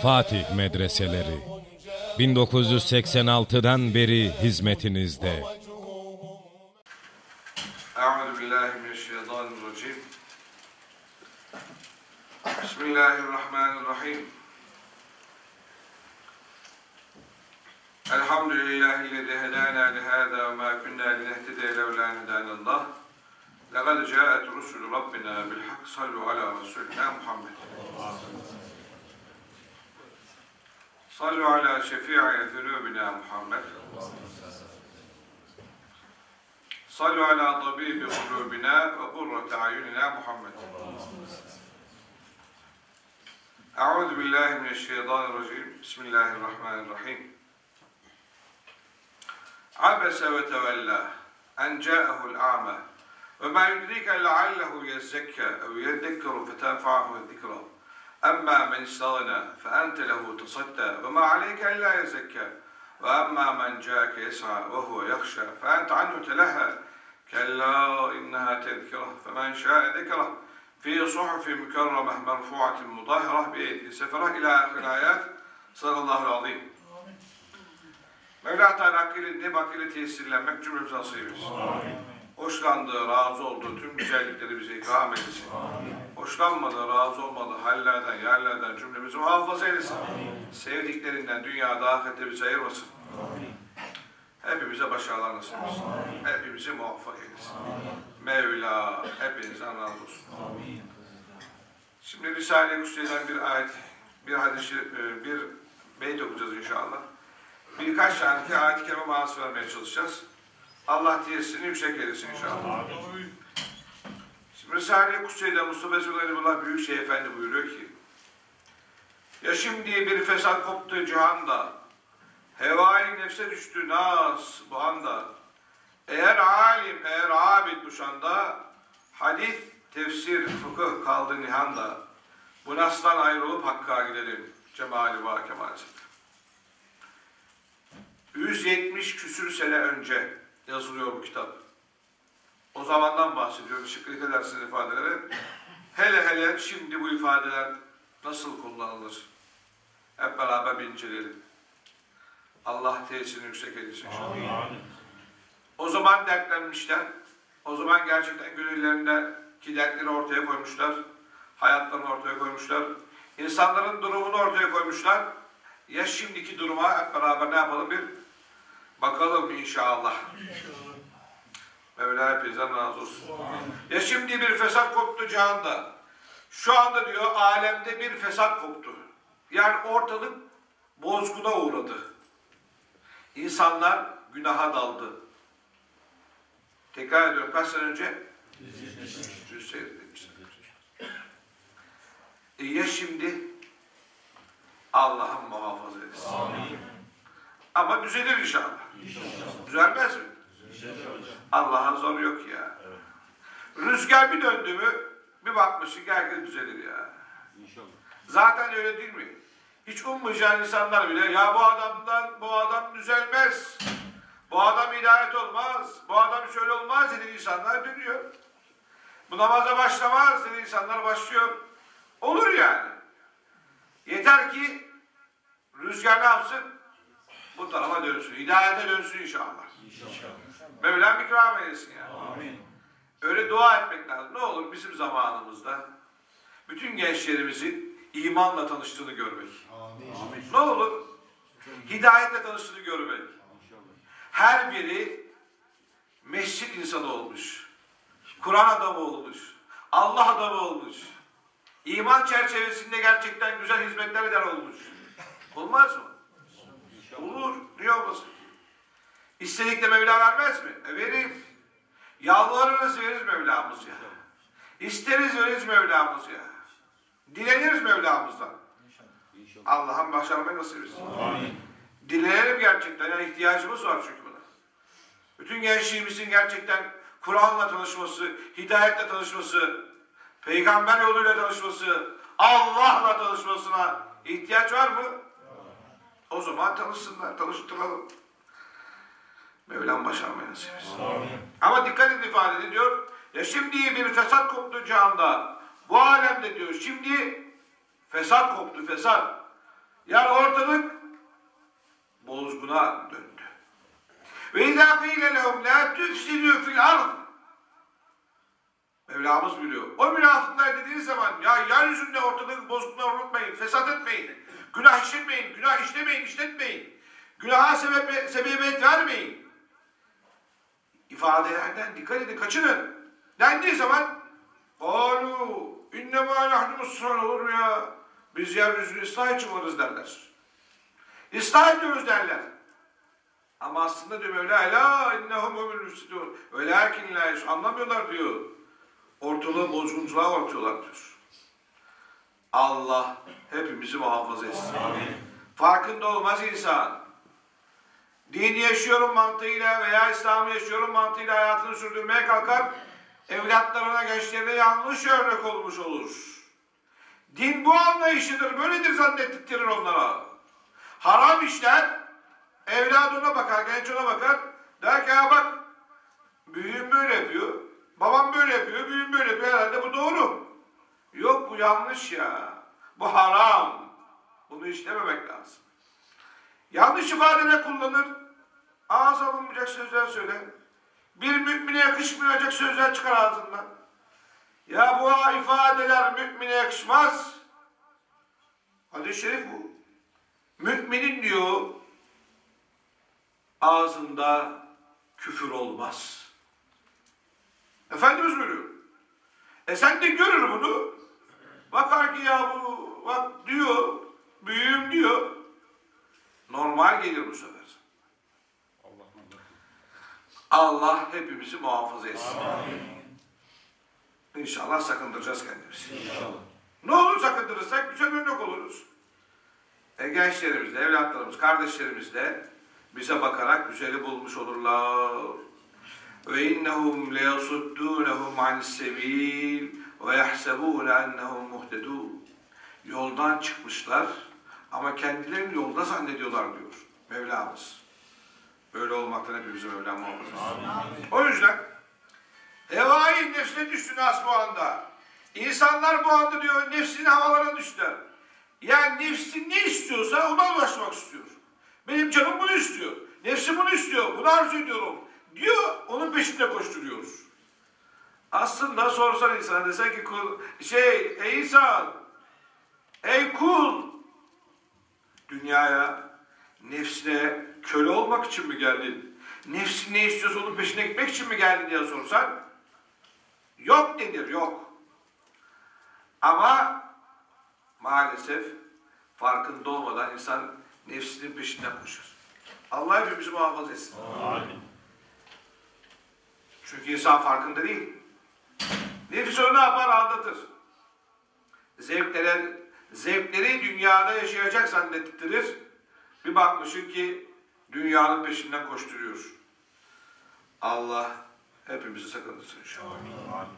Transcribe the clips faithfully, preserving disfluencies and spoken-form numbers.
Fatih Medreseleri bin dokuz yüz seksen altıdan beri hizmetinizde. Euzubillahimineşşeytanirracim. Bismillahirrahmanirrahim. Elhamdülillahillezî hedâna lihâzâ ve mâ kunnâ linehtedîye levlâ en hedânallâh. لَقَدْ جَاءَتْ رُسُلُ رَبِّنَا بِالْحَقِّ صَلُّوا عَلَى رَسُولِنَا مُحَمَّدٍ صَلُّوا عَلَى شَفِيعِ ذُنُوبِنَا مُحَمَّدٍ صَلُّوا عَلَى طَبِيبِ قُلُوبِنَا وَقُرَّةِ أَعْيُنِنَا مُحَمَّدٍ أعوذ بالله من الشيطان الرجيم بسم الله الرحمن الرحيم عَبَسَ وَتَوَلَّى أَنْ جَاءَهُ الْأَعْمَى وَمَا يُدْرِيكَ لَعَلَّهُ يَزَّكَّى أَوْ يَذَّكَّرُ فَتَنْفَعَهُ الذِّكْرَى أَمَّا مَنِ اسْتَغْنَى فَأَنْتَ لَهُ تَصَدَّى وَمَا عَلَيْكَ إِلَّا يَزَّكَّى وَأَمَّا مَنْ جَاءَكَ يَسْعَى وَهُوَ يَخْشَى فَأَنْتَ عَنْهُ تَلَهَّى كَلَّا إِنَّهَا تَذْكِرَةٌ فَمَنْ شَاءَ ذِكْرَهُ فِي صُحُفٍ مُكَرَّمَةٍ مَرْفُوعَةٍ مُطَهَّرَةٍ بِأَيْدِ سَفَرَةٍ إِلَى آخِرِ الْآيَاتِ صَدَقَ اللّٰهُ الْعَظِيمُ. Mevla Teala akıllı, akıllı tesirlenmek cümlemize nasip etsin. Hoşlandığı, razı olduğu tüm güzellikleri bize ikram etsin. Amin. Hoşlanmadığı, razı olmadığı hallerden, yerlerden cümlemizi muhafaza eylesin. Amin. Sevdiklerinden dünyada, ahirette bize ayırmasın. Amin. Hepimize başarılar nasip etsin. Amin. Hepimizi muvaffak eylesin. Amin. Mevla hepinizden razı olsun. Amin. Şimdi Risale-i Kudsiyye'den bir ayet, bir hadisi, bir beyt okuyacağız inşallah. Birkaç tane ayet-i kerime manası vermeye çalışacağız. Allah tiyesini yüksek eylesin inşallah. Şimdi Risale-i Kudsiyye'de Mustafa Zeygaliullah Büyükşehir Efendi buyuruyor ki: "Ya şimdi bir fesat koptu cihanda, hevai nefse düştü nas bu anda. Eğer alim, eğer abid düşanda, hadis, tefsir, fıkıh kaldı nihanda. Bu nas'tan ayrılıp Hakk'a gidelim. Cemali var kemalesi." yüz yetmiş küsür sene önce yazılıyor bu kitap. O zamandan bahsediyorum. Şıklık edersiniz ifadelere. Hele hele şimdi bu ifadeler nasıl kullanılır? Hep beraber bir inceleyelim. Allah tesirini yüksek eylesin. O zaman dertlenmişler. O zaman gerçekten gönüllerindeki dertleri ortaya koymuşlar. Hayatlarını ortaya koymuşlar. İnsanların durumunu ortaya koymuşlar. Ya şimdiki duruma hep beraber ne yapalım bir bakalım inşallah. İnşallah. Mevla hepinizden razı olsun. Ya şimdi bir fesat koptu cihanda. Şu anda diyor alemde bir fesat koptu. Yani ortalık bozguna uğradı. İnsanlar günaha daldı. Tekrar ediyorum kaç sene önce? yüz yetmiş. E ya şimdi? Allah'ım muhafaza etsin. Amin. Ama düzelir inşallah. İnşallah. Düzelmez mi? Allah'ın zoru yok ya. Evet. Rüzgar bir döndü mü bir bakmışsın herkes düzelir ya. İnşallah. Zaten öyle değil mi? Hiç ummayacağın insanlar bile ya bu adamdan bu adam düzelmez. Bu adam hidayet olmaz. Bu adam şöyle olmaz dediği insanlar dönüyor. Bu namaza başlamaz dediği insanlar başlıyor. Olur yani. Yeter ki rüzgar ne yapsın? Bu tarafa dönsün. Hidayete dönsün inşallah. İnşallah. Mevlam ikram eylesin yani. Amin. Öyle dua etmek lazım. Ne olur bizim zamanımızda bütün gençlerimizin imanla tanıştığını görmek. Amin. Amin. Ne olur? Hidayetle tanıştığını görmek. İnşallah. Her biri mescid insanı olmuş. Kur'an adamı olmuş. Allah adamı olmuş. İman çerçevesinde gerçekten güzel hizmetler eder olmuş. Olmaz mı? Olur. Niye olmasın? İstedik de Mevla vermez mi? E verir. Yalvarırız veririz Mevlamız ya. İsteriz veririz Mevlamız ya. Dileniriz Mevlamızdan. Allah'ım başarmayı nasip etsin. Dilenelim gerçekten. Yani ihtiyacımız var çünkü buna. Bütün gençliğimizin gerçekten Kur'an'la tanışması, hidayetle tanışması, Peygamber yoluyla tanışması, Allah'la tanışmasına ihtiyaç var mı? O zaman tanışsınlar, tanıştıralım. Mevlam başarmayı nasip etsin. Ama dikkat edin ifade ediyor. Ya şimdi bir fesat koptu cihanda. Bu alemde diyor şimdi fesat koptu, fesat. Yani ortalık bozguna döndü. Ve izâ fîle lehum lâ tüfsidû fil ard. Mevlamız biliyor. O münafıklar dediğiniz zaman ya yeryüzünde ortalık bozukluğuna unutmayın, fesat etmeyin, günah işletmeyin, günah işlemeyin, işletmeyin, günaha sebebe, sebebiyet vermeyin. İfadelerden dikkat edin, kaçının. Dendiği zaman ''Âlû innemâ nahnu mussâlûr ya biz yeryüzünü ıslah için varız'' derler. İslah ediyoruz derler. Ama aslında diyor öyle ''Elâ innehum ömür müfsidûn'' öyle erkin lâ anlamıyorlar diyor. Ortalığı bozgunculuğa ortuyorlar diyor. Allah hepimizi muhafaza etsin. Amin. Farkında olmaz insan. Dini yaşıyorum mantığıyla veya İslam'ı yaşıyorum mantığıyla hayatını sürdürmeye kalkar, evlatlarına, gençlerine yanlış örnek olmuş olur. Din bu anlayışıdır, böyledir zannettikleri onlara. Haram işler, evladına bakar, genç ona bakar, der ki ya bak, büyüğüm böyle yapıyor. Babam böyle yapıyor, büyüğüm böyle yapıyor, herhalde bu doğru. Yok bu yanlış ya, bu haram. Bunu işlememek lazım. Yanlış ifadeler kullanır, ağız alınmayacak sözler söyler. Bir mümine yakışmayacak sözler çıkar ağzından. Ya bu ifadeler mümine yakışmaz. Hadis-i şerif bu. Müminin diyor, ağzında küfür olmaz. Efendimiz buyuruyor. E sen de görür bunu. Bakar ki ya bu bak diyor, büyüğüm diyor. Normal gelir bu sefer. Allah, Allah hepimizi muhafaza etsin. Amin. İnşallah sakındıracağız kendimizi. İnşallah. Ne olur sakındırırsak güzel örnek oluruz. E gençlerimizle, evlatlarımız, kardeşlerimizle bize bakarak güzeli bulmuş olurlar. Ve innahum leyasuddunhum ani's-sebil ve yahsebun annahum muhtedun. Yoldan çıkmışlar ama kendilerini yolda zannediyorlar diyor Mevlamız. Böyle olmaktan hepimizi Mevlam muhafaza etsin. O yüzden hevai nefsine düştü nas bu anda. İnsanlar bu anda diyor nefsinin havalarına düştüler. Yani nefsi ne istiyorsa ona ulaşmak istiyor. Benim canım bunu istiyor. Nefsim bunu istiyor. Bunu arzu ediyorum. Diyor, onun peşinde koşturuyoruz. Aslında sorsan insana desen ki kul, şey, ey insan, ey kul, dünyaya, nefsine köle olmak için mi geldin? Nefsin ne istiyorsa onun peşine gitmek için mi geldin diye sorsan, yok denir, yok. Ama maalesef farkında olmadan insan nefsinin peşinden koşur. Allah hepimizi muhafaza etsin. Amin. Çünkü insan farkında değil. Nefis onu ne yapar? Aldatır. Zevkleri, zevkleri dünyada yaşayacak zannettirir. Bir bakmışsın ki dünyanın peşinden koşturuyor. Allah hepimizi sakındırsın inşallah. Amin.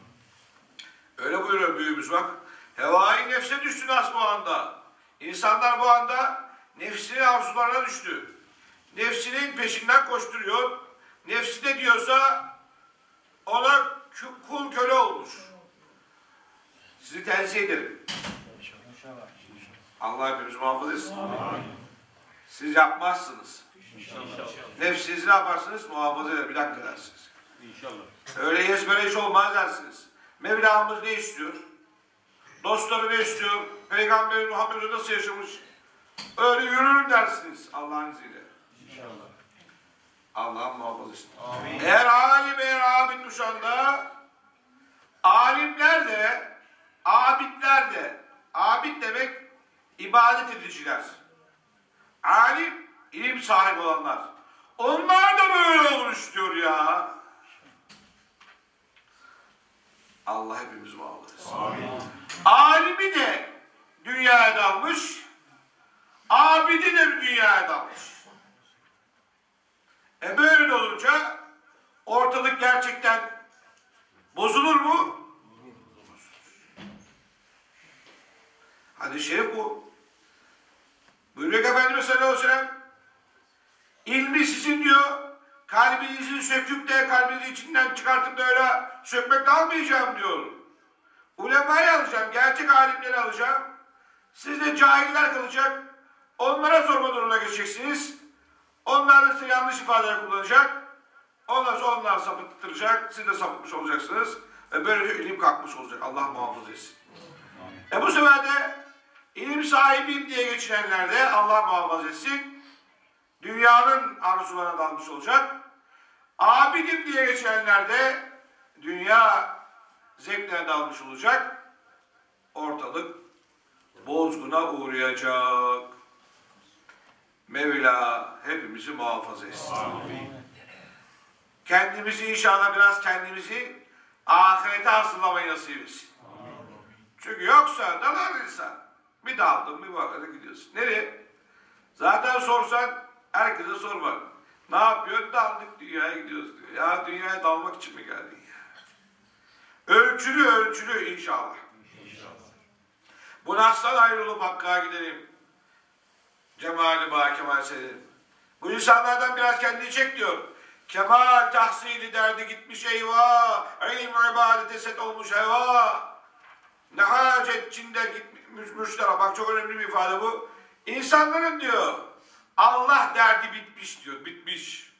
Öyle buyuruyor büyüğümüz bak. Hevai nefse düştü nas bu anda. İnsanlar bu anda nefsinin arzularına düştü. Nefsinin peşinden koşturuyor. Nefsi ne diyorsa ona kul köle olmuş. Sizi tenzih ederim. Allah hepimizi muhafaza etsin. Siz yapmazsınız. Nefsinizi ne yaparsınız? Muhafaza eder. Bir dakika dersiniz. Öyle yes böyle hiç olmaz dersiniz. Mevlamız ne istiyor? Dostları ne istiyor? Peygamberimiz Muhammed'i nasıl yaşamış? Öyle yürürüm dersiniz Allah'ın izniyle. İnşallah. Allah'ım muhafaza etsin. Amin. Eğer alim, eğer abid şu anda, alimler de, abidler de, abid demek ibadet ediciler. Alim, ilim sahibi olanlar. Onlar da böyle olur istiyor ya. Allah hepimizi muhafaza etsin. Amin. Alimi de dünyaya dalmış, abidi de dünyaya dalmış. E böyle olunca ortalık gerçekten bozulur mu? Hadis-i şerif bu. Buyuruyor ki Efendimiz sallallahu aleyhi ve sellem ilmi sizin diyor kalbinizi söküp de kalbinizi içinden çıkartıp da öyle sökmek almayacağım diyor. Ulemayı alacağım, gerçek alimleri alacağım. Siz de cahiller kalacak. Onlara sorma durumuna geçeceksiniz. Onlar da size yanlış ifadeler kullanacak. Ondan sonra onlar sapıttıracak. Siz de sapıtmış olacaksınız. Ve böylece ilim kalkmış olacak. Allah muhafaza etsin. E bu sefer de ilim sahibiyim diye geçinenler de Allah muhafaza etsin, dünyanın arzularına dalmış olacak. Abidim diye geçinenler de dünya zevklerine dalmış olacak. Ortalık bozguna uğrayacak. Mevla hepimizi muhafaza etsin. Amin. Kendimizi inşallah biraz kendimizi ahirete asılamayı nasip etsin. Amin. Çünkü yoksa dalar insan. Bir daldın bir bakana gidiyorsun. Nereye? Zaten sorsan herkese sorma. Ne yapıyorsun? Daldık dünyaya gidiyoruz diyor. Ya dünyaya dalmak için mi geldin ya? Ölçülü ölçülü inşallah. İnşallah. Bu nas'tan ayrılıp Hakk'a gidelim. Cemal-i Ba, Kemal Selim. Bu insanlardan biraz kendini çek diyor. Kemal tahsili derdi gitmiş eyvah. İlim-i ibadete set olmuş eyvah. Ne hacet Çin'de gitmiş müştera. Bak çok önemli bir ifade bu. İnsanların diyor Allah derdi bitmiş diyor. Bitmiş.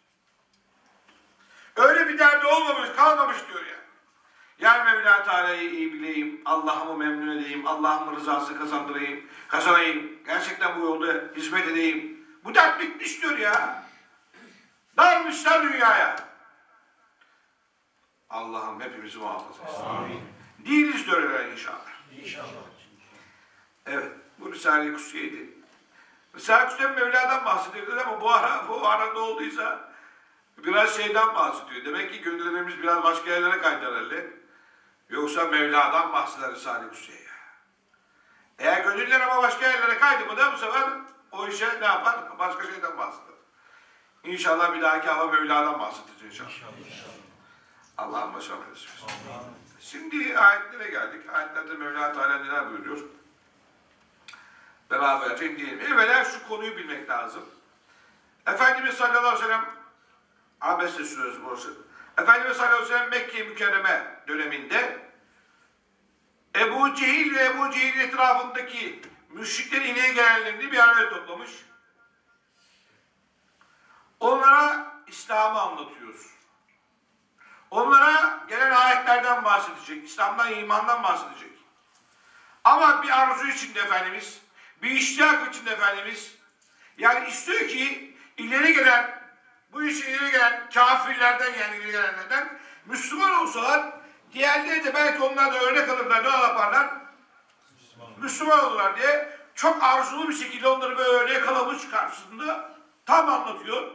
Öyle bir derdi olmamış, kalmamış diyor yani. Yani Mevla Teala'yı iyi bileyim, Allah'ımı memnun edeyim, Allah'ımın rızası kazandırayım, kazanayım, gerçekten bu yolda hizmet edeyim. Bu dert bitmiş diyor ya. Darmışlar dünyaya. Allah'ım hepimizi muhafaza etsin. Amin. Değiliz diyor inşallah. İnşallah. Evet, bu Risale-i Kudsiyye'ydi. Risale-i Kudsiyye Mevla'dan bahsediyordu ama bu ara, bu ara ne olduysa biraz şeyden bahsediyor. Demek ki gönüllerimiz biraz başka yerlere kaydı herhalde. Yoksa Mevla'dan bahseder Risale-i Kudsiyye. Eğer gönüller ama başka yerlere kaydı mı da bu sefer o işe ne yapar? Başka şeyden bahseder. İnşallah bir dahaki hava Mevla'dan bahsedeceğiz inşallah. İnşallah. Allah'ın başına versin. Şimdi ayetlere geldik. Ayetlerde Mevla Teala neler buyuruyor? Beraberce diyelim. Evvela şu konuyu bilmek lazım. Efendimiz sallallahu aleyhi ve sellem Abese suresi burası. Efendimiz sallallahu aleyhi ve sellem Mekke-i Mükerreme döneminde Ebu Cehil ve Ebu Cehil'in etrafındaki müşriklerin ileri gelenlerini bir araya toplamış. Onlara İslam'ı anlatıyoruz. Onlara gelen ayetlerden bahsedecek. İslam'dan, imandan bahsedecek. Ama bir arzu içinde Efendimiz, bir iştiyak içinde Efendimiz, yani istiyor ki ileri gelen, bu işe ileri gelen kafirlerden, yani ileri gelenlerden Müslüman olsalar, diğerleri de belki onlar da örnek alırlar, ne yaparlar? Müslüman, Müslüman olurlar diye çok arzulu bir şekilde onları böyle yakalamış karşısında tam anlatıyor.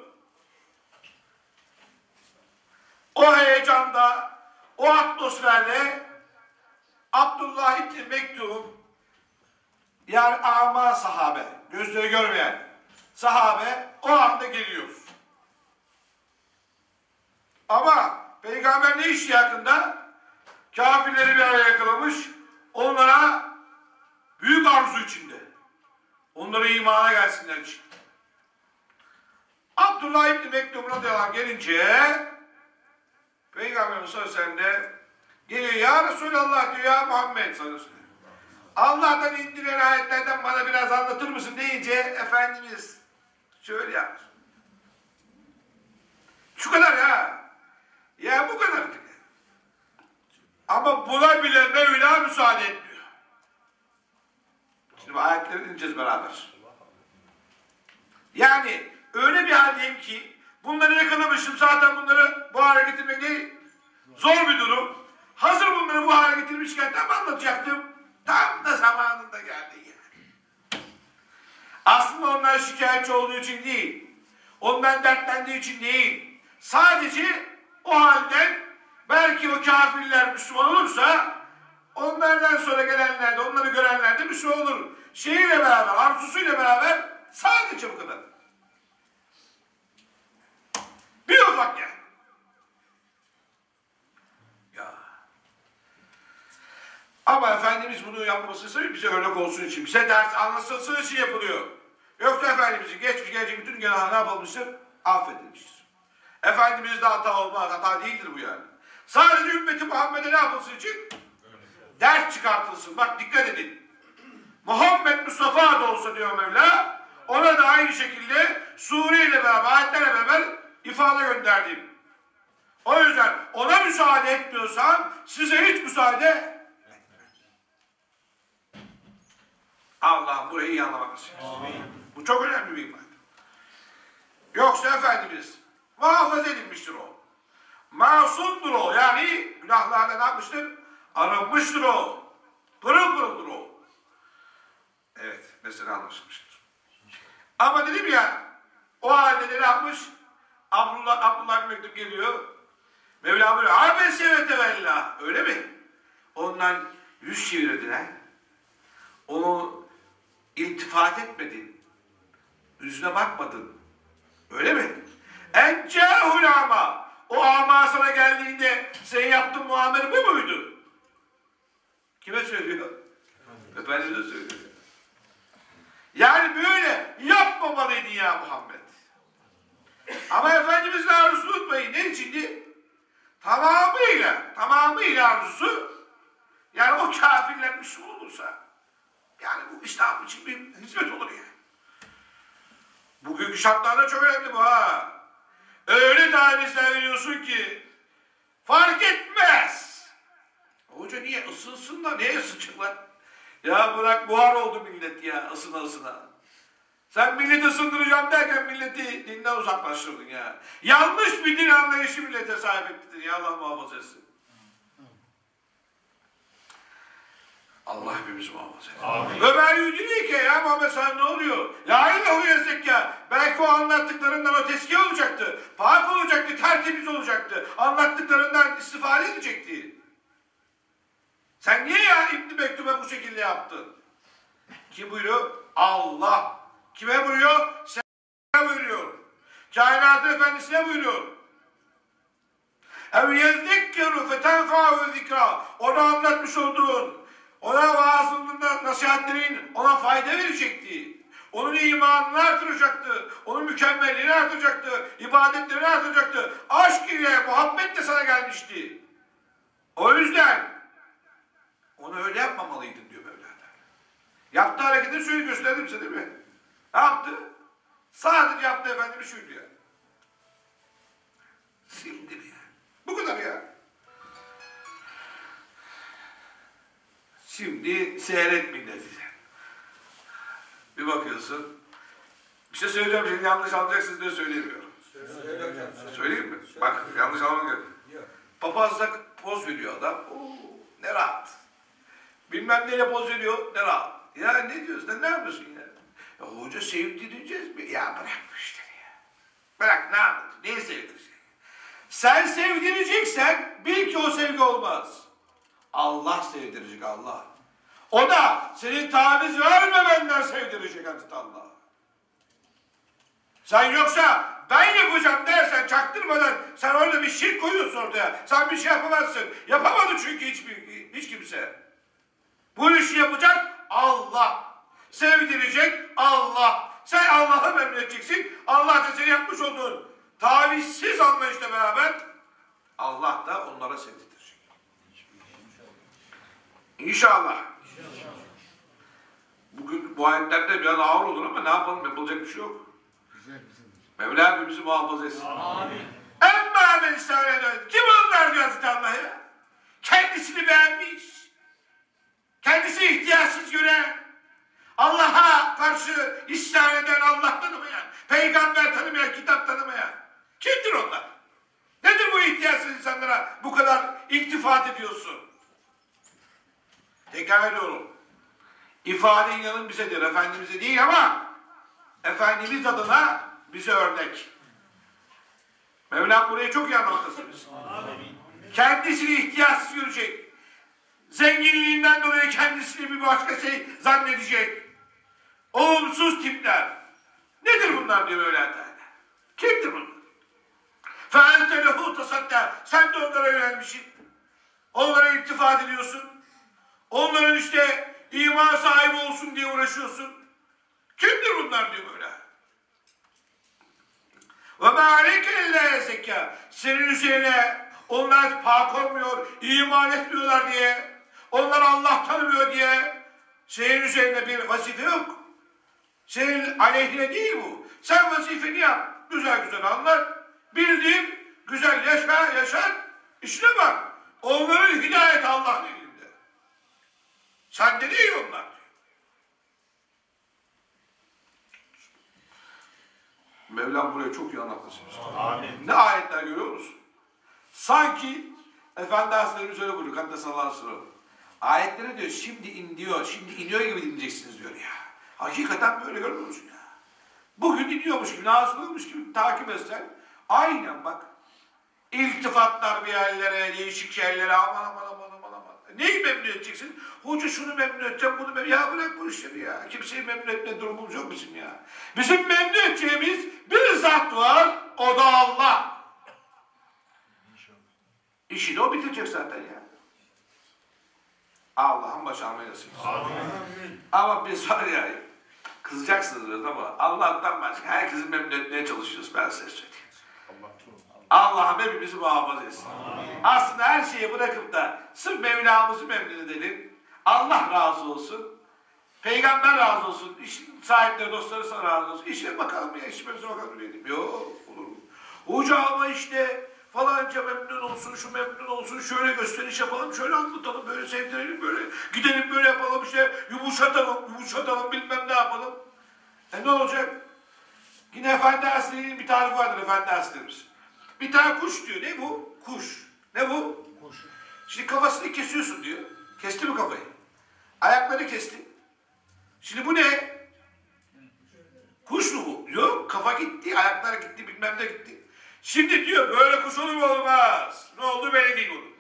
O heyecanda, o atmosferde Abdullah ibn Mektum, yani ama sahabe, gözleri görmeyen sahabe o anda geliyor. Ama Peygamber ne işi yakında? Kafirleri bir araya yakalamış, onlara büyük arzu içinde. Onlara imana gelsinler için. Abdullah ibn Mektum'un radıyallahu anh gelince Peygamberimiz sallallahu aleyhi ve sellem de geliyor. Ya Resulallah diyor, ya Muhammed sallallahu aleyhi ve sellem. Allah'tan indiren ayetlerden bana biraz anlatır mısın deyince Efendimiz şöyle yapmış. Şu kadar ya. Ya bu kadar. Ama buna bile Mevla müsaade etmiyor. Şimdi ayetleri dinleyeceğiz beraber. Yani öyle bir haldeyim ki bunları yakalamışım, zaten bunları bu hale getirmek değil. Zor bir durum. Hazır bunları bu hale getirmişken tam anlatacaktım. Tam da zamanında geldi yani. Aslında onlar şikayetçi olduğu için değil. Ondan dertlendiği için değil. Sadece o halden belki o kafirler Müslüman olursa onlardan sonra gelenler de, onları görenler de Müslüman olur. Şeyiyle beraber, arzusuyla beraber sadece bu kadar. Bir ufak yani. Ya. Ama Efendimiz bunu yapmasını bize örnek olsun için, bize ders anlatılsın için yapılıyor. Yoksa Efendimiz'in geçmiş gelecek bütün günahını yapılmıştır, affedilmiştir. Efendimiz'de hata olmaz, hata değildir bu yani. Sadece ümmeti Muhammed'e ne yapılsın için? Ders çıkartılsın. Bak dikkat edin. Muhammed Mustafa da olsa diyor Mevla, ona aynı şekilde Suriye ile beraber, ayetlerle beraber ifade gönderdim. O yüzden ona müsaade etmiyorsam size hiç müsaade etmem. Allah burayı iyi anlamak için. Bu çok önemli bir iman. Yoksa Efendimiz muhafaz edilmiştir o. Masumdur o. Yani günahlardan ne yapmıştır? Arınmıştır o. Pırıl pırıldır o. Evet. Mesela anlaşılmıştır. Ama dedim ya o halde ne yapmış? Abdullah, Abdullah ibn Mektum geliyor. Mevla böyle abese ve tevella. Öyle mi? Ondan yüz çevirdin ha? Onu iltifat etmedin. Yüzüne bakmadın. Öyle mi? Encehul ama. O ama sana geldiğinde sen yaptığın muamele bu muydu? Kime söylüyor? Efendimiz'e söylüyor. Yani böyle yapmamalıydın ya Muhammed. Ama Efendimiz'in arzusu tutmayın. Ne içindi? Tamamıyla, tamamıyla arzusu yani o kafirler Müslüman olursa yani bu İslam için bir hizmet olur yani. Bugünkü şartlarda çok önemli bu ha. Öyle davetler veriyorsun ki fark etmez. Hoca niye ısınsın da neye ısıncık lan? Ya bırak buhar oldu millet ya ısına ısına. Sen milleti ısındıracağım derken milleti dinden uzaklaştırdın ya. Yanlış bir din anlayışı millete sahip ettin ya Allah muhafaza etsin. Allah hepimiz muhafaza etsin. Ömer Yüdini ki ya Muhammed sana ne oluyor? La ilahe yesek ya. Belki o anlattıklarından o tezkiye olacaktı. Pak olacaktı, tertemiz olacaktı. Anlattıklarından istifade edecekti. Sen niye ya İbn-i Mektum'a bu şekilde yaptın? Kim buyuruyor? Allah. Kime buyuruyor? Sen buyuruyor. Kainatın Efendisi'ne buyuruyor. Ev yezdikkeru fetenfâhu zikra. Ona anlatmış olduğun, ona vaazında nasihatlerin ona fayda verecekti. Onun imanını artıracaktı. Onun mükemmelliğini artıracaktı. İbadetlerini artıracaktı. Aşk ile muhabbet de sana gelmişti. O yüzden onu öyle yapmamalıydın diyor Mevla'da. Yaptığı hareketi şöyle gösterdim size değil mi? Ne yaptı? Sadece yaptı Efendimiz şuydu ya. Sildi mi ya? Bu kadar ya. Şimdi seyretmeyin dedi. Bir bakıyorsun. Bir şey söyleyeceğim şimdi yanlış anlayacaksınız diye söyleyemiyorum. Söyleyeyim mi? Bak yanlış anlamak yok. Papazla poz veriyor adam. Oo, ne rahat. Bilmem neyle poz veriyor ne rahat. Ya ne diyorsun? Ne yapıyorsun ya? Ya hoca sevdireceğiz mi? Ya bırak bu işleri ya. Bırak ne anlatır? Neyi sevdirecek? Sen sevdireceksen bil ki o sevgi olmaz. Allah sevdirecek Allah. O da senin taviz vermemenden sevdirecek Hazreti Allah. Sen yoksa ben yapacağım dersen çaktırmadan sen orada bir şirk koyuyorsun ortaya. Sen bir şey yapamazsın. Yapamadı çünkü hiç, hiç kimse. Bu işi yapacak Allah. Sevdirecek Allah. Sen Allah'a memnuniyetçiksin. Allah da seni yapmış olduğun tavizsiz anlayışla beraber Allah da onlara sevdirecek. İnşallah. İnşallah. Bugün bu ayetlerde biraz ağır olur ama ne yapalım? Yapılacak bir şey yok. Mevla hepimizi muhafaza etsin. Emmâ men istâhâ. Kim onlar diyor Hazreti Allah'a? Kendisini beğenmiş. Kendisi ihtiyaçsız gören. Allah'a karşı isyan eden, Allah tanımayan, peygamber tanımayan, kitap tanımayan. Kimdir onlar? Nedir bu ihtiyaçsız insanlara bu kadar iltifat ediyorsun? Tekrar ediyorum. İfade inanın bizedir. Efendimiz'e değil ama Efendimiz adına bize örnek. Mevlam burayı çok iyi anlatmasınız. Kendisini ihtiyaçsız görecek. Zenginliğinden dolayı kendisini bir başka şey zannedecek. Olumsuz tipler. Nedir bunlar diyor öyle Teala. Kimdir bunlar? فَاَنْتَ لَهُ تَسَدَّى. Sen de onlara yönelmişsin. Onlara iltifat ediyorsun. Onların işte iman sahibi olsun diye uğraşıyorsun. Kimdir bunlar diyor böyle. وَمَا عَلَيْكَ اِلَّا يَزَكَّى. Senin üzerine onlar pak olmuyor, iman etmiyorlar diye, onlar Allah tanımıyor diye senin üzerine bir vazife yok. Senin aleyhine değil bu. Sen vazifeni yap. Güzel güzel anlat. Bildiğin güzel yaşa, yaşar. İşine bak. Onların hidayeti Allah'ın elinde. Sende değil onlar. Mevlam buraya çok iyi anlatmasın. Amin. Ne ayetler görüyor musun? Sanki Efendi Hazretleri söyle buyuruyor. Kaddesallahu sallallahu. Ayetlere diyor şimdi in diyor. Şimdi iniyor gibi dinleyeceksiniz diyor ya. Hakikaten böyle görmüyor musun ya? Bugün iniyormuş gibi, nasılmış gibi takip etsen. Aynen bak. İltifatlar bir yerlere, değişik yerlere. Aman aman aman aman aman. Neyi memnun edeceksin? Hoca şunu memnun edeceğim, bunu memnun. Ya bırak bu işleri ya. Kimseyi memnun etme durumumuz yok bizim ya. Bizim memnun edeceğimiz bir zat var. O da Allah. İşi de o bitirecek zaten ya. Allah'ın başarmayı nasip etsin. Ama biz var ya, kızacaksınız ama Allah'tan başka herkesi memnun etmeye çalışıyoruz, ben size söyleyeyim. Allah'ım hepimizi muhafaza etsin. Amin. Aslında her şeyi bırakıp da sırf Mevlamızı memnun edelim. Allah razı olsun. Peygamber razı olsun. İşin sahipleri, dostları sana razı olsun. İşe bakalım ya, işimize bakalım dedim. Yok, olur mu? Hocama işte falanca memnun olsun, şu memnun olsun, şöyle gösteriş yapalım, şöyle anlatalım, böyle sevdirelim, böyle gidelim, böyle yapalım, işte yumuşatalım, yumuşatalım, bilmem ne yapalım. E ne olacak? Yine Efendi Hazretleri'nin bir tarifi vardır Efendi Hazretlerimiz. Bir tane kuş diyor, ne bu? Kuş. Ne bu? Kuş. Şimdi kafasını kesiyorsun diyor. Kesti mi kafayı? Ayakları kesti. Şimdi bu ne? Kuş mu bu? Yok, kafa gitti, ayaklar gitti, bilmem ne gitti. Şimdi diyor böyle kuş olur mu olmaz. Ne oldu böyle değil olur.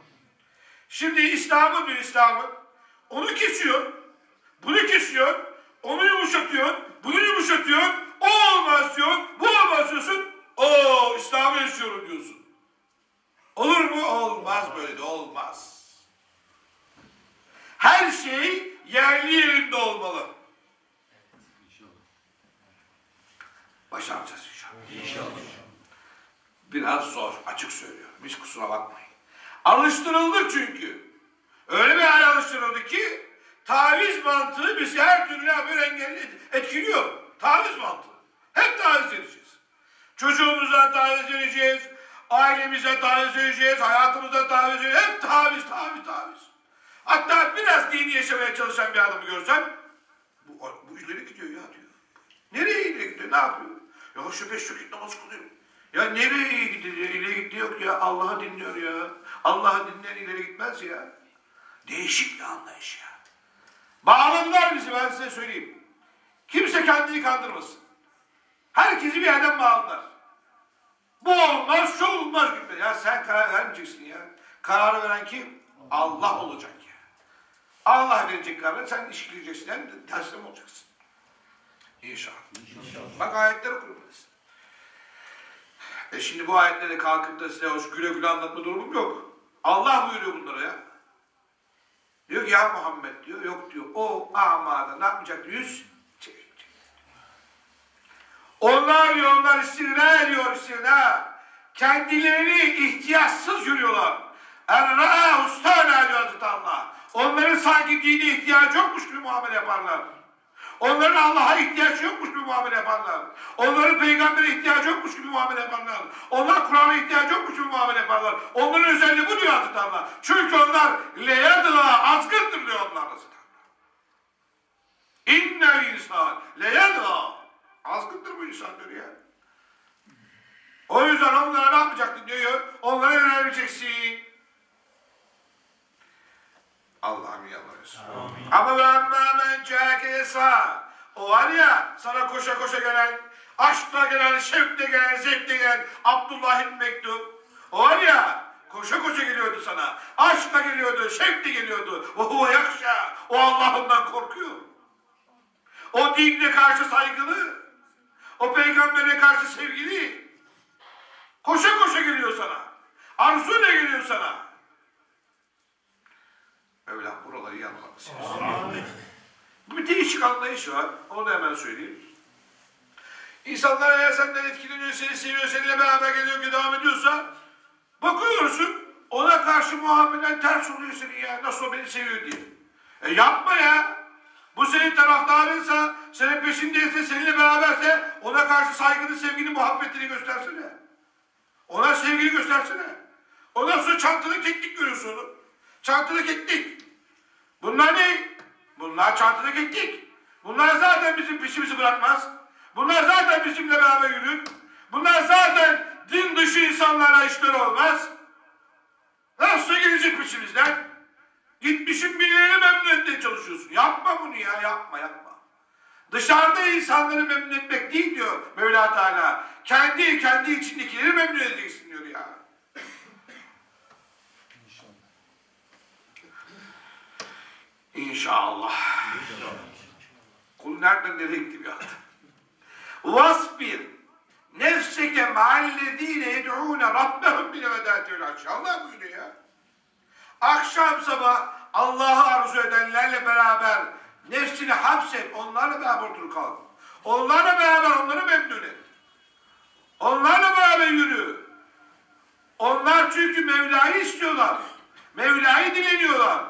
Şimdi İslam'ın bir İslam'ın onu kesiyor, bunu kesiyor, onu yumuşatıyor, bunu yumuşatıyor, o olmaz diyor, bu olmaz diyorsun, ooo İslam'ı yaşıyorum diyorsun. Olur mu? Olmaz böyle de olmaz. Her şey yerli yerinde olmalı. Başaracağız inşallah. İnşallah. Biraz zor, açık söylüyorum. Hiç kusura bakmayın. Alıştırıldık çünkü. Öyle bir hale alıştırıldık ki taviz mantığı bizi her türlü böyle engelli etkiliyor. Taviz mantığı. Hep taviz edeceğiz. Çocuğumuza taviz edeceğiz. Ailemize taviz edeceğiz. Hayatımıza taviz edeceğiz. Hep taviz, taviz, taviz. Hatta biraz dini yaşamaya çalışan bir adamı görsem bu, bu ileri gidiyor ya diyor. Nereye ileri gidiyor? Ne yapıyor? Ya şu beş vakit namaz kılıyor. Ya nereye gidiyor? İleri gitti yok ya. Allah'ı dinliyor ya. Allah'ı dinleyen ileri gitmez ya. Değişik bir anlayış ya. Bağladılar bizi, ben size söyleyeyim. Kimse kendini kandırmasın. Herkesi bir yerden bağladılar. Bu olmaz, şu olmaz gibi. Ya sen karar vermeyeceksin ya. Kararı veren kim? Allah olacak ya. Allah verecek kararı. Sen işleyeceksin. Hem de teslim olacaksın. İnşallah. İnşallah. Bak ayetleri okumalısın. E şimdi bu ayetlere kalkıp da size hoş güle güle anlatma durumum yok. Allah buyuruyor bunlara ya. Diyor ki ya Muhammed diyor, yok diyor. O amada ne yapmayacak? Yüz çevirecek. Onlar diyor, onlar istirna ediyor, istirna. Kendilerini ihtiyaçsız yürüyorlar. Er-Ra'a Ustana diyor Hazreti Allah. Onların sanki dini ihtiyacı yokmuş gibi muamele yaparlar. Onların Allah'a ihtiyacı yokmuş gibi muamele yaparlar. Onların peygambere ihtiyacı yokmuş gibi muamele yaparlar. Onlar Kur'an'a ihtiyacı yokmuş gibi muamele yaparlar. Onların özelliği bu diyor Hazreti Allah. Çünkü onlar leyadıla azgındır diyor onlar Hazreti Allah. İnnel insan leyadıla azgındır bu insan diyor ya. O yüzden onlara ne yapacaktın diyor. Onlara yönelmeyeceksin. Allah'ım yalvarıyorsun. Ama ben cehkesa. O var ya sana koşa koşa gelen, aşkla gelen, şevkle gelen, zevkle gelen Abdullah ibn Mektum. O var ya koşa koşa geliyordu sana. Aşkla geliyordu, şevkle geliyordu. O yakşa. O Allah'ından korkuyor. O dinine karşı saygılı. O peygambere karşı sevgili. Koşa koşa geliyor sana. Arzuyla geliyor sana. Mevlam buraları iyi anlamasın. Bu bir değişik anlayış var. Onu da hemen söyleyeyim. İnsanlar eğer senden etkileniyor, seni seviyor, seninle beraber geliyor ki devam ediyorsa bakıyorsun ona karşı muamelen ters oluyor senin ya. Nasıl o beni seviyor diye. E yapma ya. Bu senin taraftarınsa, senin peşindeyse, seninle beraberse ona karşı saygını, sevgini, muhabbetini göstersene. Ona sevgini göstersene. Ondan sonra çantada keklik görüyorsun onu. Çantada keklik. Bunlar ne? Bunlar çantada keklik. Bunlar zaten bizim peşimizi bırakmaz. Bunlar zaten bizimle beraber yürür. Bunlar zaten din dışı insanlarla işleri olmaz. Nasıl gelecek peşimizden? Gitmişim bir yere memnuniyetle çalışıyorsun. Yapma bunu ya, yapma yapma. Dışarıda insanları memnun etmek değil diyor Mevla Teala. Kendi kendi içindekileri memnun edeceksin diyor ya. İnşallah. İnşallah. İnşallah. Kul nereden nereye gitti bir anda? Vasbir nefseke meallezine yed'ûne rabbehum bile vedâtül akşam. Allah buyuruyor ya. Akşam sabah Allah'ı arzu edenlerle beraber nefsini hapset, onlarla beraber otur kal. Onlarla beraber onları memnun et. Onlarla beraber yürü. Onlar çünkü Mevla'yı istiyorlar. Mevla'yı dileniyorlar.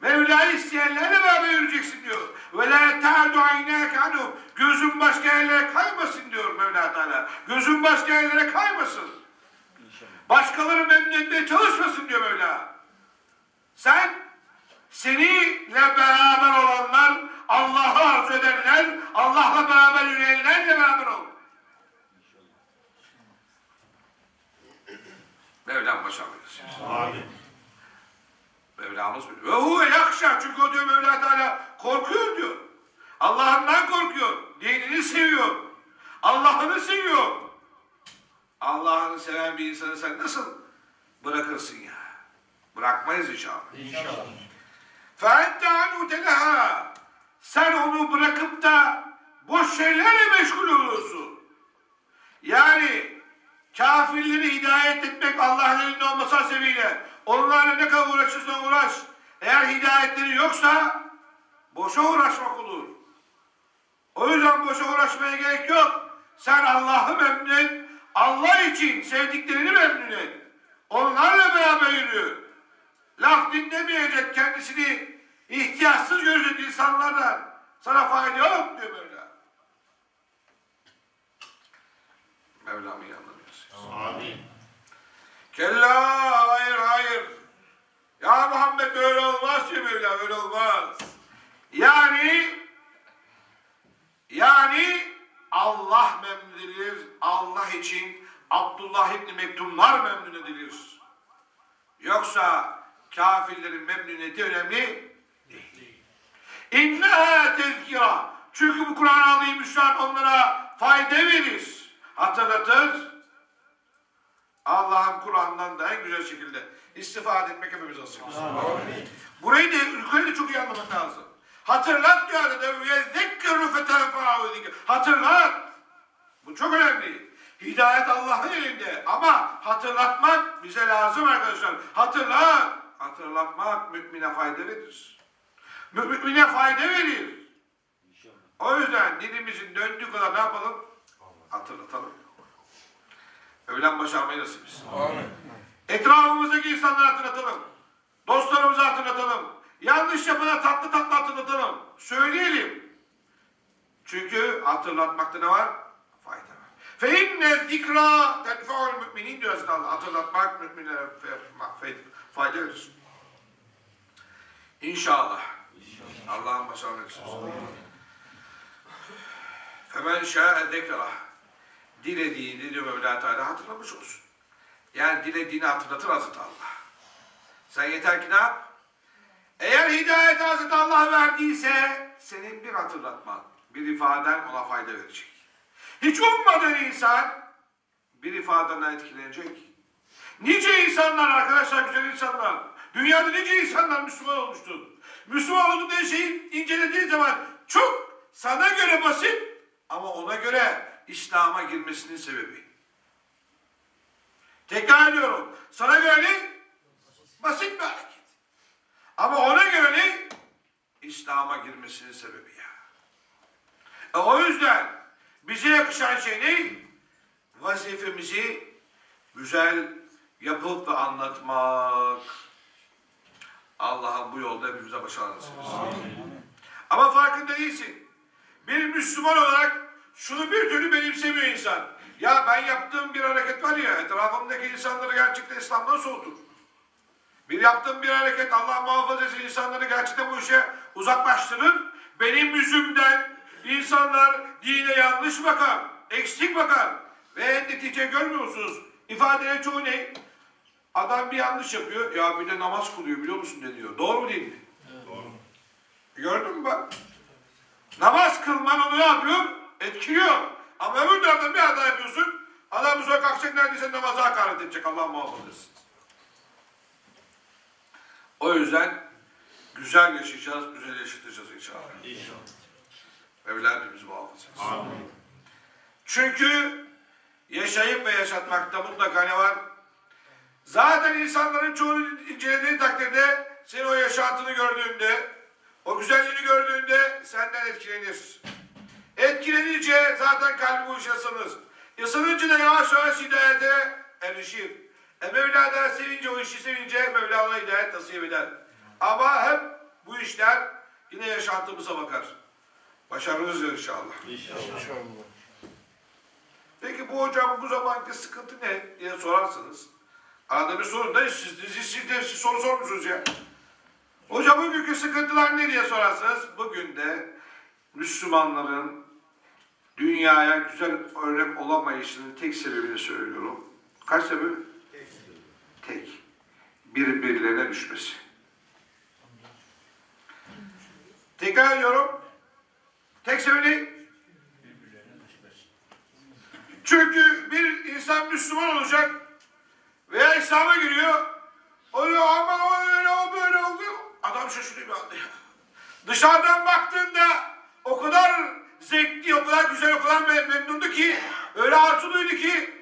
Mevla'yı isteyenlerle beraber yürüyeceksin diyor. وَلَا تَعْدُ عَيْنَاكَ عَنُهُ Gözün başka yerlere kaymasın diyor Mevla Teala. Gözün başka yerlere kaymasın. Başkaları memnun etmeye çalışmasın diyor Mevla. Sen, seninle beraber olanlar, Allah'ı arzu edenler, Allah'la beraber yürüyenlerle beraber ol. Mevlam başarılısın. Mevlamız biliyor. Ve huve yakşa. Çünkü o diyor Mevla Teala korkuyor diyor. Allah'ından korkuyor. Dinini seviyor. Allah'ını seviyor. Allah'ını seven bir insanı sen nasıl bırakırsın ya? Bırakmayız inşallah. İnşallah. فَاَنْتَعَنْ اُتَلَهَا Sen onu bırakıp da boş şeylerle meşgul olursun. Yani kafirleri hidayet etmek Allah'ın elinde olmasa sebebiyle onlarla ne kadar uğraşırsan uğraş. Eğer hidayetleri yoksa boşa uğraşmak olur. O yüzden boşa uğraşmaya gerek yok. Sen Allah'ı memnun et. Allah için sevdiklerini memnun et. Onlarla beraber yürü. Laf dinlemeyecek, kendisini ihtiyaçsız görecek insanlardan sana fayda yok diyor Mevla. Mevlam'ı iyi anlamıyorsunuz. Amin. Kella, hayır hayır. Ya Muhammed böyle olmaz diyor Mevla, böyle olmaz. Yani, yani Allah memnun edilir, Allah için Abdullah ibn Mektumlar memnun edilir. Yoksa kafirlerin memnuniyeti önemli değil. İnneha tezkira. Çünkü bu Kur'an-ı Azimüşşan onlara fayda verir. Hatırlatır. Allah'ın Kur'an'dan da en güzel şekilde istifade etmek hepimiz nasip olsun. Burayı da ülkeyi de çok iyi anlamak lazım. Hatırlat diyor. Hatırlat. Bu çok önemli. Hidayet Allah'ın elinde ama hatırlatmak bize lazım arkadaşlar. Hatırlat. Hatırlatmak mümine fayda verir. Mümine fayda verir. O yüzden dilimizin döndüğü kadar ne yapalım? Hatırlatalım. Öğlen başarmayı nasip etsin. Etrafımızdaki insanları hatırlatalım. Dostlarımızı hatırlatalım. Yanlış yapana tatlı tatlı hatırlatalım. Söyleyelim. Çünkü hatırlatmakta ne var? Fayda var. فَاِنَّ ذِكْرَا تَنْفَعُ الْمُؤْمِنِينَ diyor aslında. Hatırlatmak müminlere fayda verir. İnşallah. Allah'ın başarılı etsin. فَمَنْ شَاءَ ذِكْرَا Dilediğini diyor Mevla Teala hatırlamış olsun. Yani dilediğini hatırlatır Hazreti Allah. Sen yeter ki ne yap? Eğer hidayet Hazreti Allah verdiyse senin bir hatırlatman, bir ifaden ona fayda verecek. Hiç ummadığın insan bir ifadenden etkilenecek. Nice insanlar arkadaşlar, güzel insanlar. Dünyada nice insanlar Müslüman olmuştur. Müslüman olduğu şeyi incelediğin zaman çok sana göre basit ama ona göre İslam'a girmesinin sebebi. Tekrar ediyorum. Sana göre ne? Basit bir hareket. Ama ona göre ne? İslam'a girmesinin sebebi ya. E o yüzden bize yakışan şey ne? Vazifemizi güzel yapıp da anlatmak. Allah'a bu yolda hepimize başarılar. Ama farkında değilsin. Bir Müslüman olarak şunu bir türlü benimsemiyor insan. Ya ben yaptığım bir hareket var ya, etrafımdaki insanları gerçekten İslam'dan soğutur. Bir yaptığım bir hareket, Allah muhafaza etsin, insanları gerçekten bu işe uzaklaştırır. Benim yüzümden insanlar dine yanlış bakar, eksik bakar. Ve netice görmüyor musunuz? İfadenin çoğu ne? Adam bir yanlış yapıyor, ya bir de namaz kılıyor biliyor musun ne diyor. Doğru mu değil mi? Evet. Doğru. Gördün mü bak? Namaz kılman onu ne yapıyor? Etkiliyor. Ama öbür taraftan bir hata yapıyorsun, adam bu sonra kalkacak neredeyse namaza hakaret edecek, Allah muhafaza etsin. O yüzden güzel yaşayacağız, güzel yaşatacağız inşallah. İnşallah. Evlerimiz muhafaza etsin. Amin. Çünkü yaşayıp ve yaşatmakta mutlaka ne var? Zaten insanların çoğunun incelediği takdirde senin o yaşantını gördüğünde, o güzelliğini gördüğünde senden etkilenir. Etkilenince zaten kalbi bu işe ısınır. Isınınca da yavaş yavaş hidayete erişir. E Mevla'da sevince, o işi sevince Mevla'na hidayet nasip eder. Ama hep bu işler yine yaşantımıza bakar. Başarınız yok inşallah. İnşallah. Peki bu hocam bu zamanki sıkıntı ne diye sorarsanız, arada bir sorun da siz, siz, siz de siz soru sormuşsunuz ya. Hocam bugünkü sıkıntılar ne diye sorarsanız, bugün de Müslümanların dünyaya güzel örnek olamayışının tek sebebini söylüyorum. Kaç sebebi? Tek. Tek. Birbirlerine düşmesi. Tekrar ediyorum. Tek sebebi? Çünkü bir insan Müslüman olacak veya İslam'a giriyor, oluyor aman o öyle o böyle oluyor, adam şaşırıyor bir anda ya. Dışarıdan baktığında o kadar zevkli, o kadar güzel, o kadar memnundu ki, öyle arzuluydu ki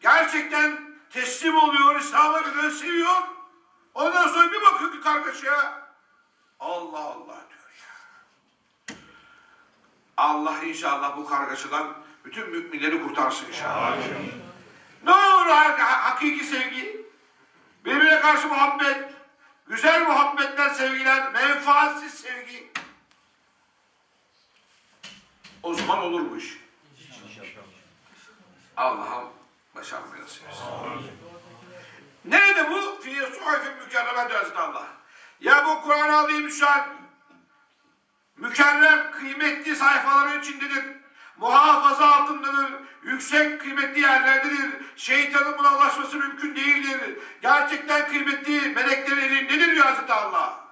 gerçekten teslim oluyor, İslam'a giriyor, seviyor. Ondan sonra bir bakıyor ki kargaşaya, Allah Allah diyor ya. Allah inşallah bu kargaşadan bütün müminleri kurtarsın inşallah. Amin. Ne olur hakiki sevgi, birbirine karşı muhabbet, güzel muhabbetler, sevgiler, menfaatsiz sevgi. O zaman olur bu iş. Allah'ım başarmayı nasip etsin. Nerede bu? Fî suhufin mükerreme diyor Hazreti Allah. Ya bu Kur'an-ı Azim mükerrem, kıymetli sayfaların içindedir. Muhafaza altındadır, yüksek kıymetli yerlerdedir, şeytanın buna ulaşması mümkün değildir. Gerçekten kıymetli meleklerin elindedir diyor Hazreti Allah.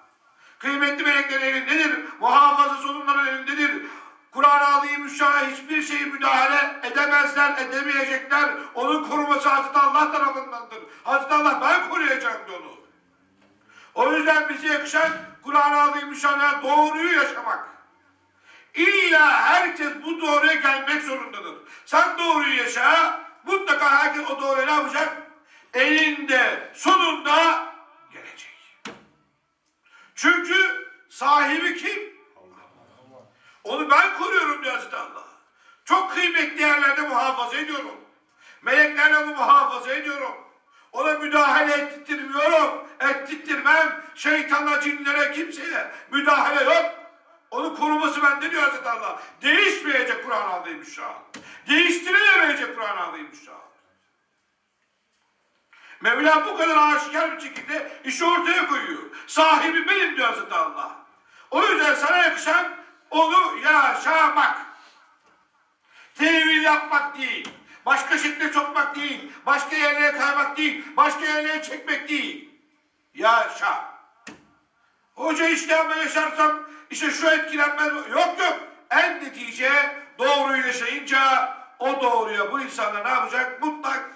Kıymetli meleklerin elindedir, muhafazası onların elindedir. Kur'an-ı Azimüşşan'a hiçbir şeyi müdahale edemezler, edemeyecekler. Onun koruması Hazreti Allah tarafındandır. Hazreti Allah ben koruyacağım diyor onu. O yüzden bize yakışan Kur'an-ı Azimüşşan'a doğruyu yaşamak. İlla herkes bu doğruya gelmek zorundadır. Sen doğruyu yaşa, mutlaka herkes o doğruya ne yapacak? Elinde, sonunda gelecek. Çünkü sahibi kim? Allah. Onu ben koruyorum diyor Hazreti Allah. Çok kıymetli yerlerde muhafaza ediyorum. Meleklerle onu muhafaza ediyorum. Ona müdahale ettirmiyorum, ettirmem. Şeytanla, cinlere, kimseye müdahale yok. Onun koruması bende diyor Hazreti Allah. Değişmeyecek Kur'an-ı Azim şu an. Değiştirilemeyecek Kur'an-ı Azim şu an. Mevla bu kadar aşikar bir şekilde işi ortaya koyuyor. Sahibi benim diyor Hazreti Allah. O yüzden sana yakışan onu yaşamak. Tevil yapmak değil. Başka şekilde sokmak değil. Başka yerlere kaymak değil. Başka yerlere çekmek değil. Yaşa. Hoca işte ama yaşarsam İşte şu etkilenmez, yok yok. En netice doğruyu yaşayınca o doğruya bu insanlar ne yapacak? Mutlak.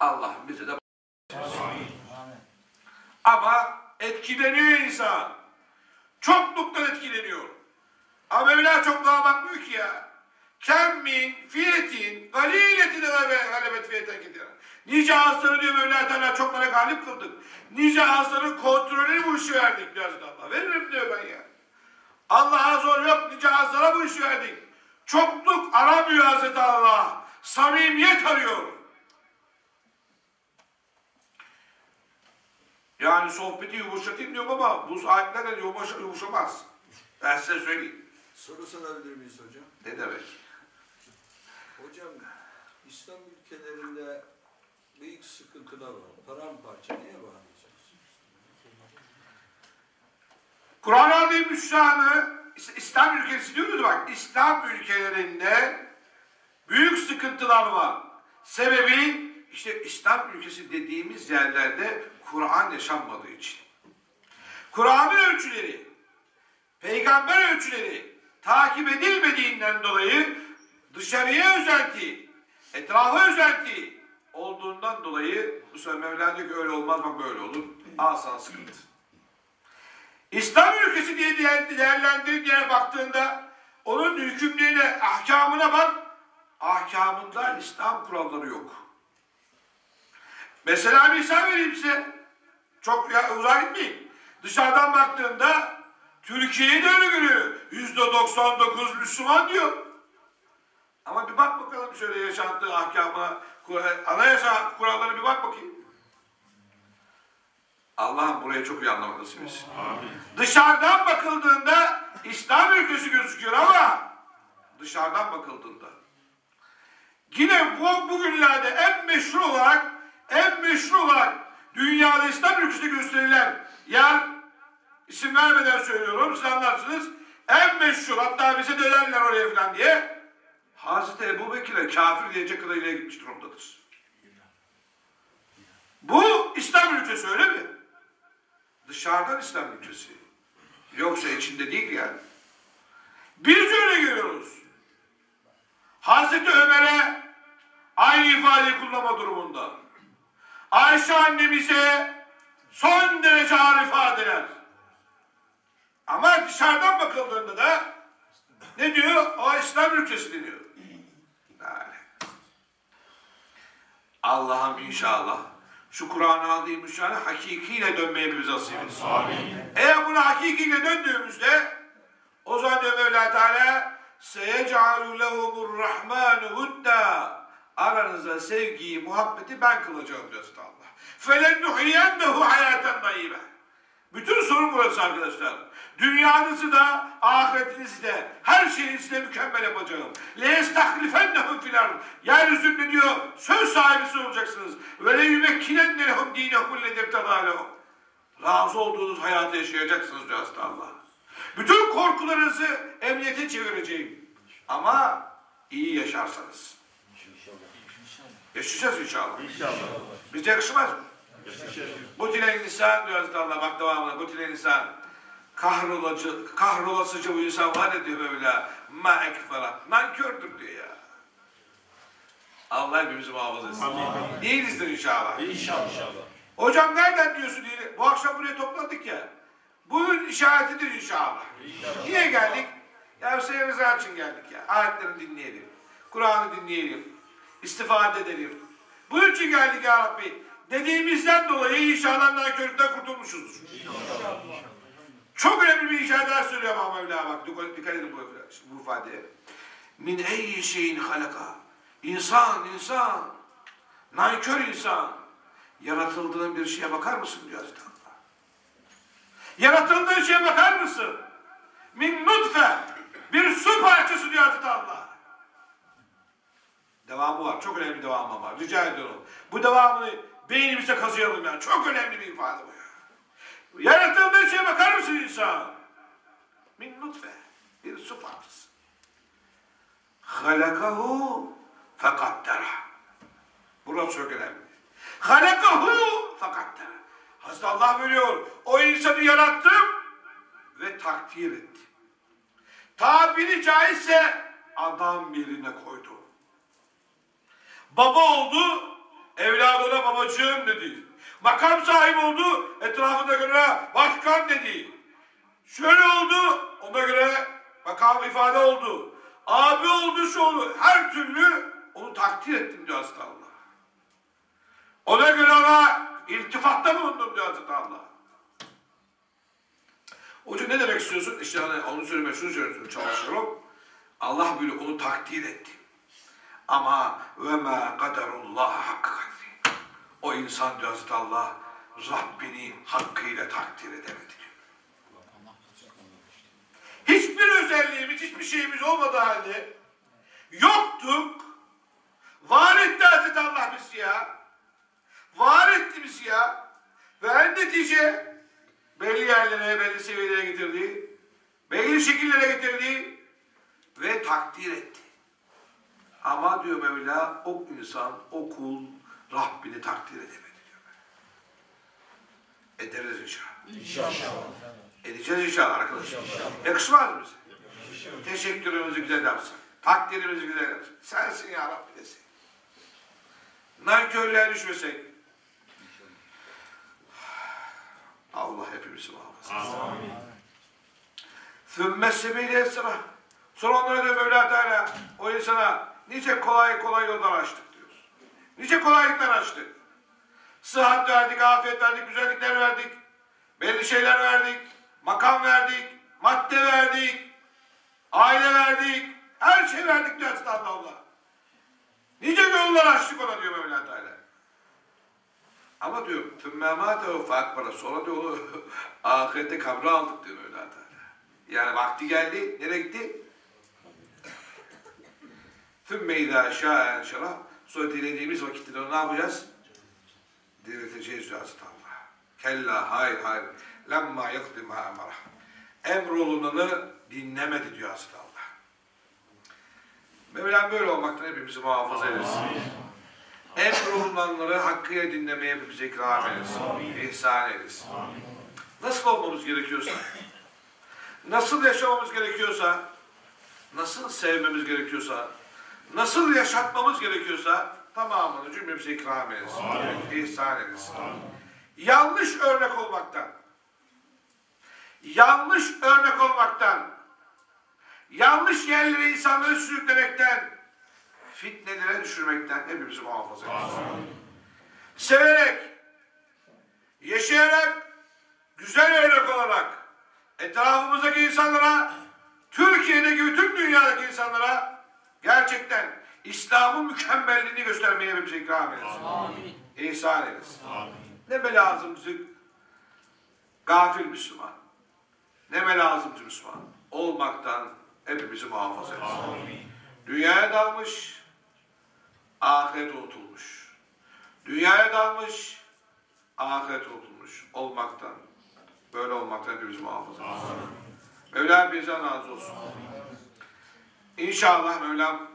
Allah bize de ama etkileniyor insan. Çokluktan etkileniyor. Ama Mevla çokluğa bakmıyor ki ya. Kemmin fiyetin galiletine galibet fiyeten gidiyor. Nice hastaları diyor Mevla Teala çoklara galip kıldık. Nice hastaların kontrolünü bu işi verdik diyor Hazreti Allah. Veririm diyor ben ya. Allah'a zor yok, nice hastalara bu işi verdik. Çokluk aramıyor Hazreti Allah. Samimiyet arıyor. Yani sohbeti yumuşatayım diyorum ama bu ayetlerle yumuşamaz. Ben size söyleyeyim. Soru sorabilir miyiz hocam? Ne demek? Hocam, İslam ülkelerinde büyük sıkıntılar var. Paramparça neye bağlıyorsunuz? Kur'an-ı Müslümanı İslam ülkesi diyoruz bak. İslam ülkelerinde büyük sıkıntılar var. Sebebi işte İslam ülkesi dediğimiz yerlerde Kur'an yaşanmadığı için. Kur'an'ın ölçüleri, peygamber ölçüleri takip edilmediğinden dolayı dışarıya özenti, etrafa özenti olduğundan dolayı bu sefer Mevla diyor ki öyle olmaz bak böyle olur. Asal sıkıntı. İslam ülkesi diye değerlendirip diye baktığında onun hükümlerine, ahkamına bak. Ahkamında İslam kuralları yok. Mesela bir misal vereyim size. Çok uzağa gitmeyin. Dışarıdan baktığında Türkiye'yi de öyle görüyor. yüzde doksan dokuz Müslüman diyor. Ama bir bak bakalım şöyle yaşandığı ahkamına, anayasa kurallarına bir bak bakayım. Allah'ım buraya çok iyi anlamak nasip etsin. Dışarıdan bakıldığında İslam ülkesi gözüküyor ama dışarıdan bakıldığında yine bu bugünlerde en meşhur olarak en meşhur olarak dünyada İslam ülkesinde gösterilen yer, isim vermeden söylüyorum siz anlarsınız, en meşhur, hatta bize dönerler oraya falan diye Hazreti Ebu Bekir'e kafir diyecek kadar ileri gitmiş durumdadır. Bu İslam ülkesi öyle mi? Dışarıdan İslam ülkesi. Yoksa içinde değil yani. Biz öyle görüyoruz. Hazreti Ömer'e aynı ifadeyi kullanma durumunda. Ayşe annemize son derece ağır ifadeler. Ama dışarıdan bakıldığında da ne diyor? O İslam ülkesi diyor. Yani. Allah'ım inşallah şu Kur'an-ı Azim inşallah hakikiyle dönmeye bize nasip etsin. Eğer bunu hakikiyle döndüğümüzde o zaman diyor Mevla Teala سَيَجْعَلُ لَهُمُ الرَّحْمَانُ هُدَّا aranızda sevgiyi, muhabbeti ben kılacağım diyor Allah. فَلَنُّحِيَنَّهُ حَيَاتًا دَيِّبًا bütün sorun burası arkadaşlar. Dünyanızı da, ahiretinizi de, her şeyinizi de mükemmel yapacağım. لَيَسْتَحْلِفَنَّهُمْ فِي الْأَرْضِ yeryüzünde diyor, söz sahibisi olacaksınız. وَلَيُمَكِّنَنَّهُمْ دِينَهُمُ الَّذِي ارْتَضَىٰ لَهُمْ razı olduğunuz hayatı yaşayacaksınız diyor Allah. Bütün korkularınızı emniyete çevireceğim. Ama iyi yaşarsanız. Yaşayacağız inşallah. İnşallah. Bize yakışmaz mı? Yaşayacağız. Bu tile insan diyor Hazreti Allah. Bak devamına. Bu tile insan. Kahrolacı, kahrolasıcı bu insan var ya diyor böyle. Ma ekfara. Nankördür diyor ya. Allah hepimizi muhafaza etsin. Amin. Değilizdir inşallah. İnşallah. Hocam nereden diyorsun diye. Bu akşam buraya topladık ya. Bugün işaretidir inşallah. İnşallah. Niye geldik? Ya Hüseyin Rıza için geldik ya. Ayetlerini dinleyelim. Kur'an'ı dinleyelim. İstifade edelim. Bunun için geldik ya Rabbi. Dediğimizden dolayı inşallah nankörlükten kurtulmuşuzdur. İnşallah. Çok önemli bir işaret daha söylüyor ama Mevla bak. Dikkat edin bu, bu ifadeye. Min eyyi şeyin halaka. İnsan, insan. Nankör insan. Yaratıldığın bir şeye bakar mısın diyor Hazreti Allah. Yaratıldığı şeye bakar mısın? Min nutfe. Bir su parçası diyor Hazreti Allah. Devamı var. Çok önemli bir devamı var. Rica ediyorum. Bu devamını beynimize kazıyalım yani. Çok önemli bir ifade bu ya. Yaratıldığı şeye bakar mısın insan? Min nutfe. Bir su parçası. Halakahu fekaddera. Burası çok önemli. Halakahu fekaddera. Hazreti Allah veriyor. O insanı yarattım ve takdir etti. Tabiri caizse adam yerine koydu. Baba oldu, evladına babacığım dedi. Makam sahibi oldu, etrafına göre başkan dedi. Şöyle oldu, ona göre makam ifade oldu. Abi oldu, şu oldu. Her türlü onu takdir ettim diyor Hazreti Allah. Ona göre ona İltifatta bulundum diyor Hazreti Allah. Hocam ne demek istiyorsun? İşte hani onu söylemeye şunu söylüyorum, çalışıyorum. Allah böyle onu takdir etti. Ama ve ma kaderullah hakkı kadri. O insan diyor Hazreti Allah Rabbini hakkıyla takdir edemedik. Hiçbir özelliğimiz, hiçbir şeyimiz olmadığı halde yoktuk. Var etti Hazreti Allah bizi ya. Var etti bizi ya. Ve en netice belli yerlere, belli seviyelere getirdi. Belli şekillere getirdi. Ve takdir etti. Ama diyor Mevla, o insan, o kul Rabbini takdir edemedi diyor. Ederiz inşallah. İnşallah. Edeceğiz inşallah arkadaşlar. Yakışmaz mı bize? Teşekkürümüzü güzel yapsın. Takdirimizi güzel yapsın. Sensin ya Rabbi desin. Nankörlüğe düşmesek. Allah hepimizi muhafaza. Amin. Sümmesi bile sıra. Sonra onlara da Mevla Teala o insana nice kolay kolay yoldan açtık diyoruz. Nice kolaylıklar açtık. Sıhhat verdik, afiyet verdik, güzellikler verdik. Belli şeyler verdik. Makam verdik. Madde verdik. Aile verdik. Her şey verdik diyor Hazreti Allah. Nice yollar açtık ona diyor Mevla Teala. Ama diyor tümmemâtehu feakbara. Sonra diyor ahirette kabre aldık diyor Mevla Teala. Yani vakti geldi. Nereye gitti? Tümme idâ şâen şerâh. Sonra dilediğimiz vakitleri ne yapacağız? Dirilteceğiz diyor Hazreti Allah. Kella, hayır hayır. Lemma yıkdi ma emrah. Emrolunanı dinlemedi diyor Hazreti Allah. Mevlam böyle olmaktan hepimizi muhafaza eylesin. Emrolunanları hakkıyla dinlemeye hepimize ikram eylesin. İhsan eylesin. Nasıl olmamız gerekiyorsa, nasıl yaşamamız gerekiyorsa, nasıl sevmemiz gerekiyorsa, nasıl yaşatmamız gerekiyorsa tamamını cümlemize ikram eylesin. İhsan eylesin. Yanlış örnek olmaktan, yanlış örnek olmaktan, yanlış yerlere insanları sürüklemekten, fitnelere düşürmekten hepimizi muhafaza eylesin. Severek, yaşayarak, güzel örnek olarak etrafımızdaki insanlara, Türkiye'deki ve tüm dünyadaki insanlara gerçekten İslam'ın mükemmelliğini göstermeye hepimize ikram eylesin. Amin. İhsan eylesin. Amin. Neme lazım bizi gafil Müslüman, neme lazım bizi Müslüman olmaktan hepimizi muhafaza eylesin. Dünyaya dalmış, ahiret unutulmuş. Dünyaya dalmış, ahiret unutulmuş olmaktan, böyle olmaktan hepimizi muhafaza eylesin. Mevlam bizden razı olsun. Amin. İnşallah Mevlam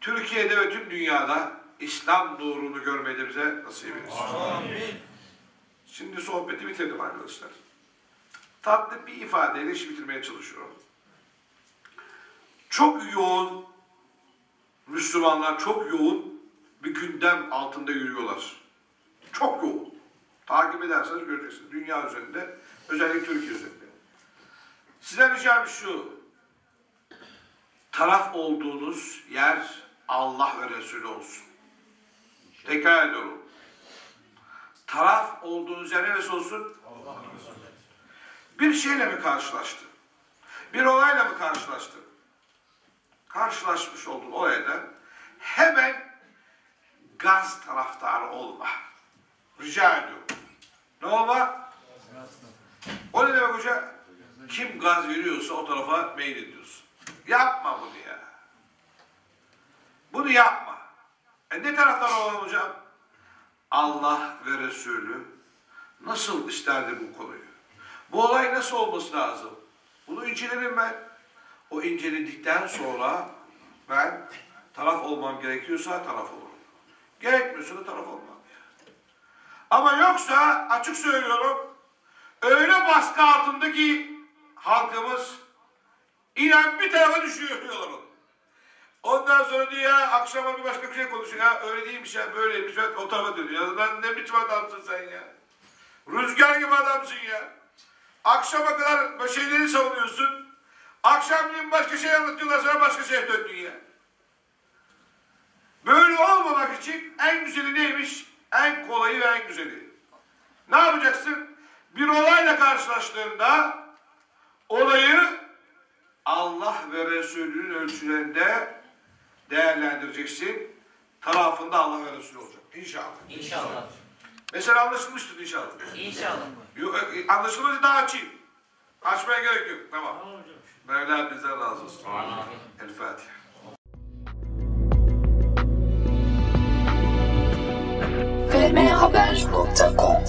Türkiye'de ve tüm dünyada İslam nurunu görmeyi de bize nasip etsin. Amin. Şimdi sohbeti bitirdim arkadaşlar. Tatlı bir ifadeyle işi bitirmeye çalışıyorum. Çok yoğun, Müslümanlar çok yoğun bir gündem altında yürüyorlar. Çok yoğun. Takip ederseniz göreceksiniz. Dünya üzerinde, özellikle Türkiye üzerinde. Size ricam şu, taraf olduğunuz yer Allah ve Resulü olsun. Tekrar ediyorum. Taraf olduğunuz yer neresi olsun? Allah. Bir şeyle mi karşılaştın? Bir olayla mı karşılaştın? Karşılaşmış olduğun olayla hemen gaz taraftarı olma. Rica ediyorum. Ne olma? O ne demek hoca? Kim gaz veriyorsa o tarafa meylediyorsun. Yapma bunu ya. Bunu yapma. E ne taraftan olalım hocam? Allah ve Resulü nasıl isterdi bu konuyu? Bu olay nasıl olması lazım? Bunu incelerim ben. O inceledikten sonra ben taraf olmam gerekiyorsa taraf olurum. Gerekmiyorsa da taraf olmam. Ama yoksa açık söylüyorum, öyle baskı altındaki halkımız inan bir tarafa düşüyor diyorlar onu. Ondan sonra diyor ya, akşama bir başka bir şey konuşuyor ya, öyle değilmiş ya, böyleymiş ya, o tarafa dönüyor. Ya lan ne biçim adamsın sen ya? Rüzgar gibi adamsın ya. Akşama kadar şeyleri savunuyorsun. Akşamleyin başka şey anlatıyorlar, sonra başka şeye döndün ya. Böyle olmamak için en güzeli neymiş? En kolayı ve en güzeli. Ne yapacaksın? Bir olayla karşılaştığında olayı Allah ve Resulü'nün ölçülerinde değerlendireceksin. Tarafında Allah ve Resulü olacak. İnşallah. İnşallah. Mesela anlaşılmıştır inşallah. İnşallah. Yok, anlaşılmadı daha açayım. Açmaya gerek yok. Tamam. Mevla bizden razı olsun. El-Fatiha. Vermehaber nokta com